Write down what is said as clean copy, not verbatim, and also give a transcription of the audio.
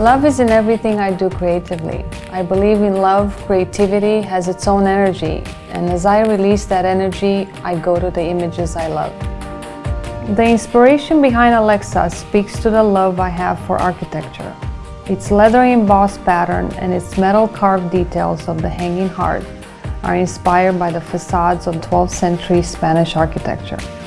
Love is in everything I do creatively. I believe in love. Creativity has its own energy, and as I release that energy, I go to the images I love. The inspiration behind Alexa speaks to the love I have for architecture. Its leathery embossed pattern and its metal carved details of the hanging heart are inspired by the facades of 12th century Spanish architecture.